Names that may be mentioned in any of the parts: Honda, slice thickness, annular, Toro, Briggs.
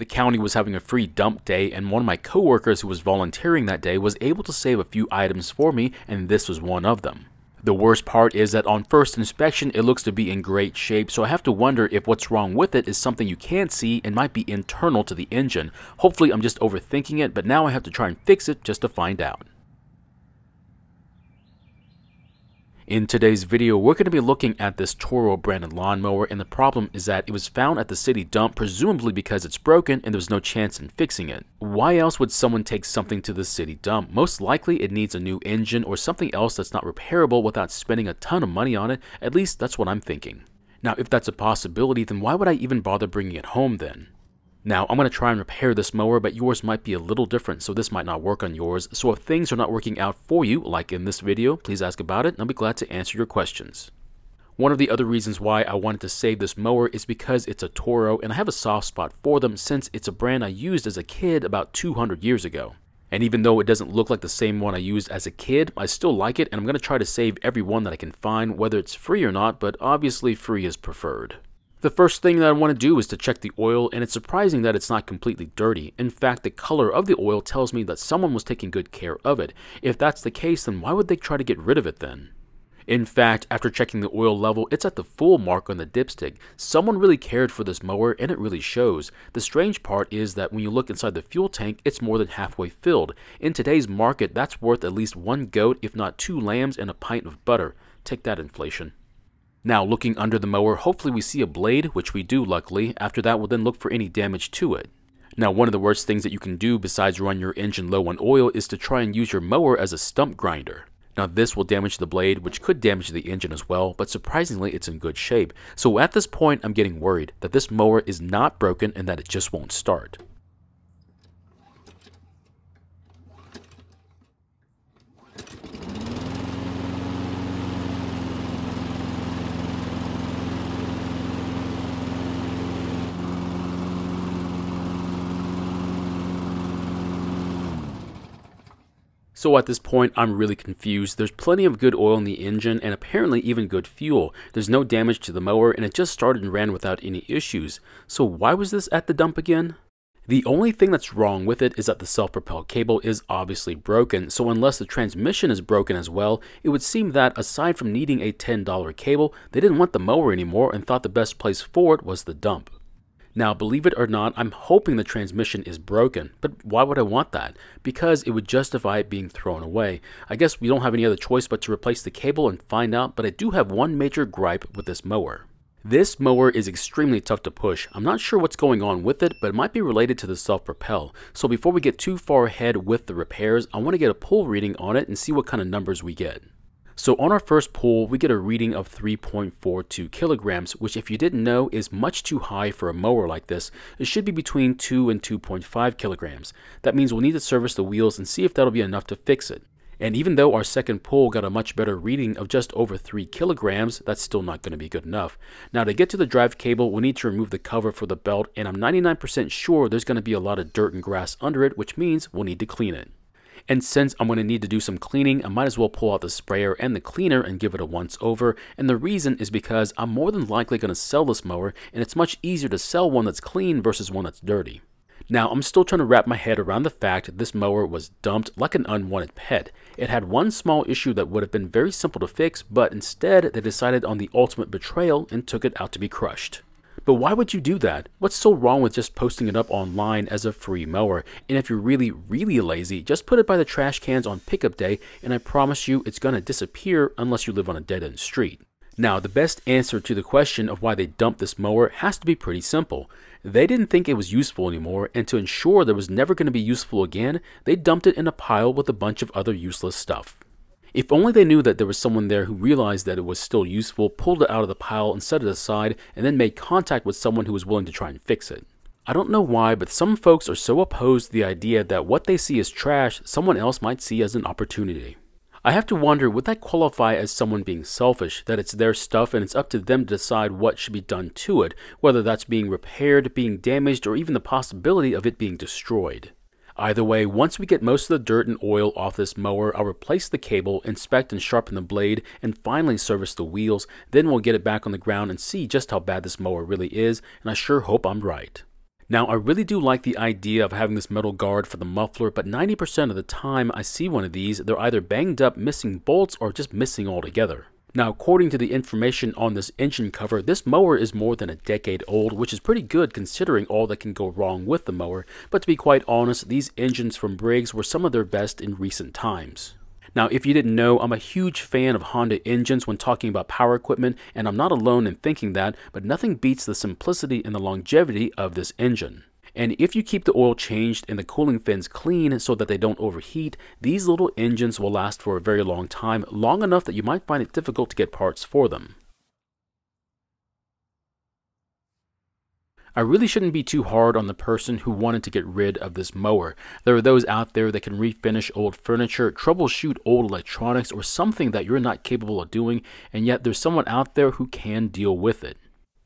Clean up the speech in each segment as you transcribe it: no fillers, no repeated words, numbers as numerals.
The county was having a free dump day, and one of my coworkers who was volunteering that day was able to save a few items for me, and this was one of them. The worst part is that on first inspection it looks to be in great shape, so I have to wonder if what's wrong with it is something you can't see and might be internal to the engine. Hopefully I'm just overthinking it, but now I have to try and fix it just to find out. In today's video, we're going to be looking at this Toro branded lawnmower, and the problem is that it was found at the city dump, presumably because it's broken and there's no chance in fixing it. Why else would someone take something to the city dump? Most likely it needs a new engine or something else that's not repairable without spending a ton of money on it. At least that's what I'm thinking. Now, if that's a possibility, then why would I even bother bringing it home then? Now, I'm going to try and repair this mower, but yours might be a little different, so this might not work on yours. So if things are not working out for you, like in this video, please ask about it, and I'll be glad to answer your questions. One of the other reasons why I wanted to save this mower is because it's a Toro, and I have a soft spot for them since it's a brand I used as a kid about 200 years ago. And even though it doesn't look like the same one I used as a kid, I still like it, and I'm going to try to save every one that I can find, whether it's free or not, but obviously free is preferred. The first thing that I want to do is to check the oil, and it's surprising that it's not completely dirty. In fact, the color of the oil tells me that someone was taking good care of it. If that's the case, then why would they try to get rid of it then? In fact, after checking the oil level, it's at the full mark on the dipstick. Someone really cared for this mower, and it really shows. The strange part is that when you look inside the fuel tank, it's more than halfway filled. In today's market, that's worth at least one goat, if not two lambs and a pint of butter. Take that, inflation. Now, looking under the mower, hopefully we see a blade, which we do luckily. After that, we'll then look for any damage to it. Now, one of the worst things that you can do besides run your engine low on oil is to try and use your mower as a stump grinder. Now, this will damage the blade, which could damage the engine as well, but surprisingly it's in good shape. So at this point, I'm getting worried that this mower is not broken and that it just won't start. So at this point, I'm really confused. There's plenty of good oil in the engine and apparently even good fuel. There's no damage to the mower, and it just started and ran without any issues. So why was this at the dump again? The only thing that's wrong with it is that the self-propelled cable is obviously broken, so unless the transmission is broken as well, it would seem that aside from needing a $10 cable, they didn't want the mower anymore and thought the best place for it was the dump. Now, believe it or not, I'm hoping the transmission is broken, but why would I want that? Because it would justify it being thrown away. I guess we don't have any other choice but to replace the cable and find out, but I do have one major gripe with this mower. This mower is extremely tough to push. I'm not sure what's going on with it, but it might be related to the self-propel. So before we get too far ahead with the repairs, I want to get a pull reading on it and see what kind of numbers we get. So on our first pull, we get a reading of 3.42 kilograms, which if you didn't know is much too high for a mower like this. It should be between 2 and 2.5 kilograms. That means we'll need to service the wheels and see if that'll be enough to fix it. And even though our second pull got a much better reading of just over 3 kilograms, that's still not going to be good enough. Now, to get to the drive cable, we'll need to remove the cover for the belt, and I'm 99% sure there's going to be a lot of dirt and grass under it, which means we'll need to clean it. And since I'm going to need to do some cleaning, I might as well pull out the sprayer and the cleaner and give it a once over. And the reason is because I'm more than likely going to sell this mower, and it's much easier to sell one that's clean versus one that's dirty. Now, I'm still trying to wrap my head around the fact that this mower was dumped like an unwanted pet. It had one small issue that would have been very simple to fix, but instead they decided on the ultimate betrayal and took it out to be crushed. But why would you do that? What's so wrong with just posting it up online as a free mower? And if you're really, really lazy, just put it by the trash cans on pickup day, and I promise you it's going to disappear unless you live on a dead-end street. Now, the best answer to the question of why they dumped this mower has to be pretty simple. They didn't think it was useful anymore, and to ensure that it was never going to be useful again, they dumped it in a pile with a bunch of other useless stuff. If only they knew that there was someone there who realized that it was still useful, pulled it out of the pile and set it aside, and then made contact with someone who was willing to try and fix it. I don't know why, but some folks are so opposed to the idea that what they see as trash, someone else might see as an opportunity. I have to wonder, would that qualify as someone being selfish, that it's their stuff and it's up to them to decide what should be done to it, whether that's being repaired, being damaged, or even the possibility of it being destroyed? Either way, once we get most of the dirt and oil off this mower, I'll replace the cable, inspect and sharpen the blade, and finally service the wheels. Then we'll get it back on the ground and see just how bad this mower really is, and I sure hope I'm right. Now, I really do like the idea of having this metal guard for the muffler, but 90% of the time I see one of these, they're either banged up, missing bolts, or just missing altogether. Now, according to the information on this engine cover, this mower is more than a decade old, which is pretty good considering all that can go wrong with the mower, but to be quite honest, these engines from Briggs were some of their best in recent times. Now, if you didn't know, I'm a huge fan of Honda engines when talking about power equipment, and I'm not alone in thinking that, but nothing beats the simplicity and the longevity of this engine. And if you keep the oil changed and the cooling fins clean so that they don't overheat, these little engines will last for a very long time, long enough that you might find it difficult to get parts for them. I really shouldn't be too hard on the person who wanted to get rid of this mower. There are those out there that can refinish old furniture, troubleshoot old electronics, or something that you're not capable of doing, and yet there's someone out there who can deal with it.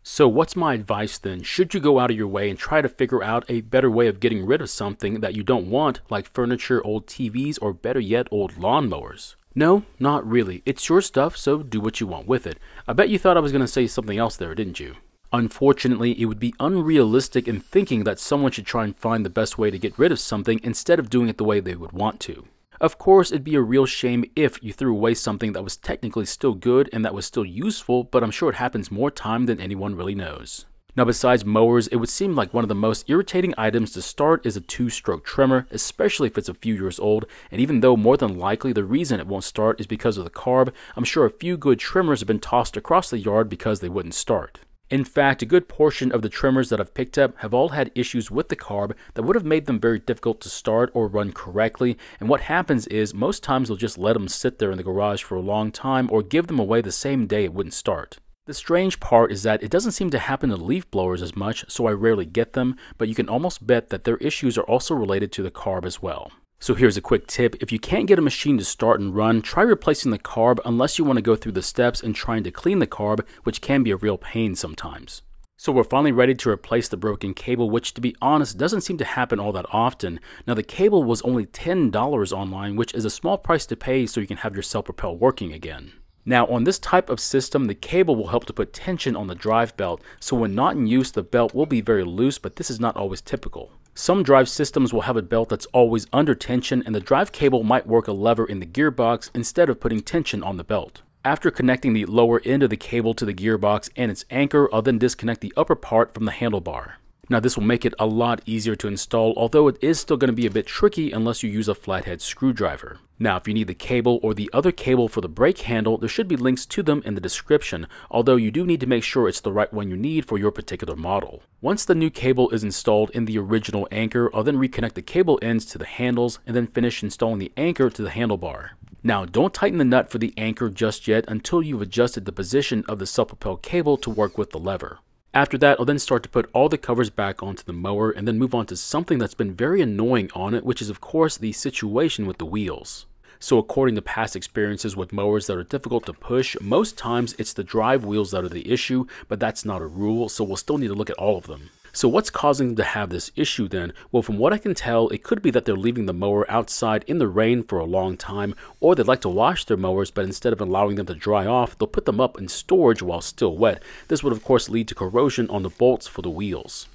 So what's my advice then? Should you go out of your way and try to figure out a better way of getting rid of something that you don't want, like furniture, old TVs, or better yet, old lawnmowers? No, not really. It's your stuff, so do what you want with it. I bet you thought I was going to say something else there, didn't you? Unfortunately, it would be unrealistic in thinking that someone should try and find the best way to get rid of something instead of doing it the way they would want to. Of course, it'd be a real shame if you threw away something that was technically still good and that was still useful, but I'm sure it happens more time than anyone really knows. Now, besides mowers, it would seem like one of the most irritating items to start is a two-stroke trimmer, especially if it's a few years old, and even though more than likely the reason it won't start is because of the carb, I'm sure a few good trimmers have been tossed across the yard because they wouldn't start. In fact, a good portion of the trimmers that I've picked up have all had issues with the carb that would have made them very difficult to start or run correctly, and what happens is most times they'll just let them sit there in the garage for a long time or give them away the same day it wouldn't start. The strange part is that it doesn't seem to happen to leaf blowers as much, so I rarely get them, but you can almost bet that their issues are also related to the carb as well. So here's a quick tip. If you can't get a machine to start and run, try replacing the carb unless you want to go through the steps and trying to clean the carb, which can be a real pain sometimes. So we're finally ready to replace the broken cable, which to be honest doesn't seem to happen all that often. Now the cable was only $10 online, which is a small price to pay so you can have your self-propel working again. Now on this type of system, the cable will help to put tension on the drive belt, so when not in use the belt will be very loose, but this is not always typical. Some drive systems will have a belt that's always under tension, and the drive cable might work a lever in the gearbox instead of putting tension on the belt. After connecting the lower end of the cable to the gearbox and its anchor, I'll then disconnect the upper part from the handlebar. Now this will make it a lot easier to install, although it is still going to be a bit tricky unless you use a flathead screwdriver. Now if you need the cable or the other cable for the brake handle, there should be links to them in the description, although you do need to make sure it's the right one you need for your particular model. Once the new cable is installed in the original anchor, I'll then reconnect the cable ends to the handles and then finish installing the anchor to the handlebar. Now don't tighten the nut for the anchor just yet until you've adjusted the position of the self-propel cable to work with the lever. After that, I'll then start to put all the covers back onto the mower and then move on to something that's been very annoying on it, which is of course the situation with the wheels. So according to past experiences with mowers that are difficult to push, most times it's the drive wheels that are the issue, but that's not a rule, so we'll still need to look at all of them. So what's causing them to have this issue then? Well, from what I can tell, it could be that they're leaving the mower outside in the rain for a long time, or they'd like to wash their mowers, but instead of allowing them to dry off, they'll put them up in storage while still wet. This would of course lead to corrosion on the bolts for the wheels.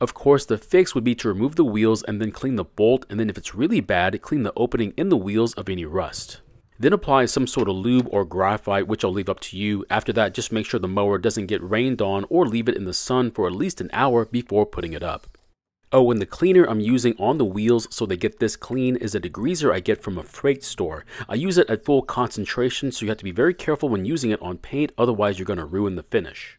Of course, the fix would be to remove the wheels and then clean the bolt, and then if it's really bad, clean the opening in the wheels of any rust. Then apply some sort of lube or graphite, which I'll leave up to you. After that, just make sure the mower doesn't get rained on or leave it in the sun for at least an hour before putting it up. Oh, and the cleaner I'm using on the wheels so they get this clean is a degreaser I get from a freight store. I use it at full concentration, so you have to be very careful when using it on paint, otherwise you're going to ruin the finish.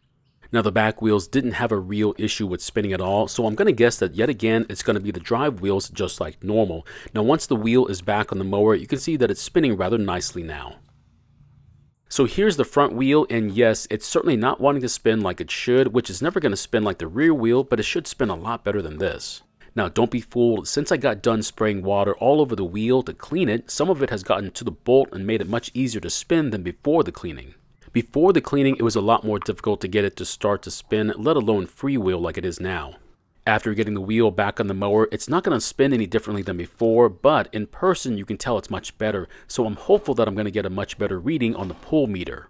Now the back wheels didn't have a real issue with spinning at all, so I'm going to guess that yet again it's going to be the drive wheels just like normal. Now once the wheel is back on the mower, you can see that it's spinning rather nicely now. So here's the front wheel, and yes, it's certainly not wanting to spin like it should, which is never going to spin like the rear wheel, but it should spin a lot better than this. Now don't be fooled, since I got done spraying water all over the wheel to clean it, some of it has gotten to the bolt and made it much easier to spin than before the cleaning. Before the cleaning, it was a lot more difficult to get it to start to spin, let alone freewheel like it is now. After getting the wheel back on the mower, it's not going to spin any differently than before, but in person you can tell it's much better, so I'm hopeful that I'm going to get a much better reading on the pull meter.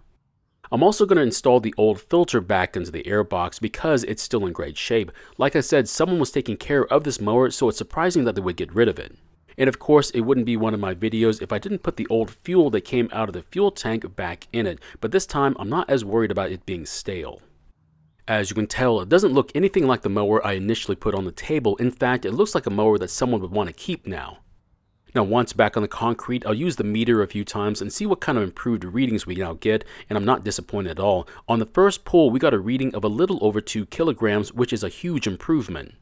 I'm also going to install the old filter back into the airbox because it's still in great shape. Like I said, someone was taking care of this mower, so it's surprising that they would get rid of it. And of course, it wouldn't be one of my videos if I didn't put the old fuel that came out of the fuel tank back in it, but this time I'm not as worried about it being stale. As you can tell, it doesn't look anything like the mower I initially put on the table. In fact, it looks like a mower that someone would want to keep now. Now, once back on the concrete, I'll use the meter a few times and see what kind of improved readings we now get, and I'm not disappointed at all. On the first pull, we got a reading of a little over 2 kilograms, which is a huge improvement.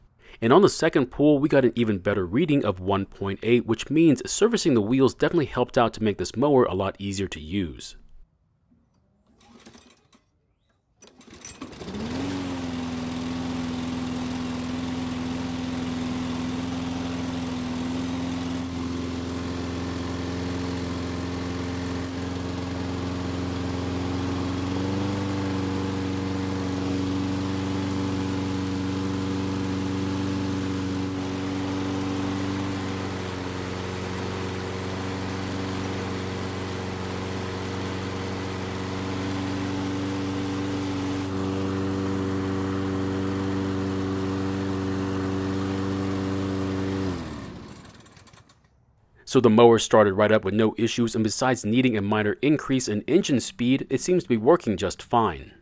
And on the second pull, we got an even better reading of 1.8, which means servicing the wheels definitely helped out to make this mower a lot easier to use. So the mower started right up with no issues, and besides needing a minor increase in engine speed, it seems to be working just fine.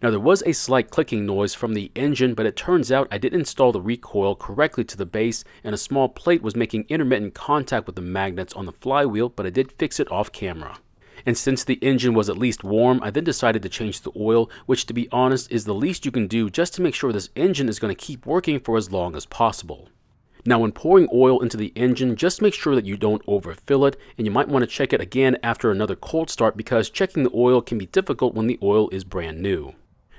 Now, there was a slight clicking noise from the engine, but it turns out I didn't install the recoil correctly to the base, and a small plate was making intermittent contact with the magnets on the flywheel, but I did fix it off camera. And since the engine was at least warm, I then decided to change the oil, which to be honest is the least you can do just to make sure this engine is going to keep working for as long as possible. Now, when pouring oil into the engine, just make sure that you don't overfill it, and you might want to check it again after another cold start because checking the oil can be difficult when the oil is brand new.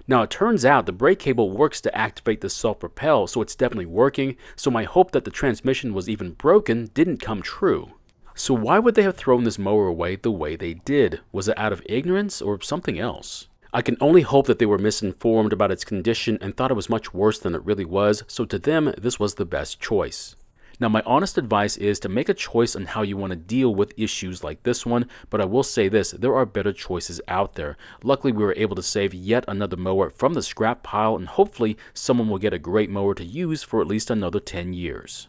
Now, it turns out the brake cable works to activate the self-propel, so it's definitely working, so my hope that the transmission was even broken didn't come true. So why would they have thrown this mower away the way they did? Was it out of ignorance or something else? I can only hope that they were misinformed about its condition and thought it was much worse than it really was, so to them, this was the best choice. Now, my honest advice is to make a choice on how you want to deal with issues like this one, but I will say this, there are better choices out there. Luckily, we were able to save yet another mower from the scrap pile, and hopefully, someone will get a great mower to use for at least another 10 years.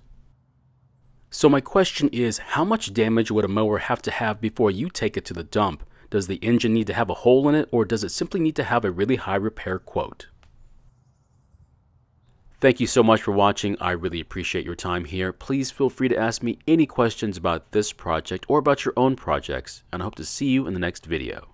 So my question is, how much damage would a mower have to have before you take it to the dump? Does the engine need to have a hole in it, or does it simply need to have a really high repair quote? Thank you so much for watching. I really appreciate your time here. Please feel free to ask me any questions about this project or about your own projects, and I hope to see you in the next video.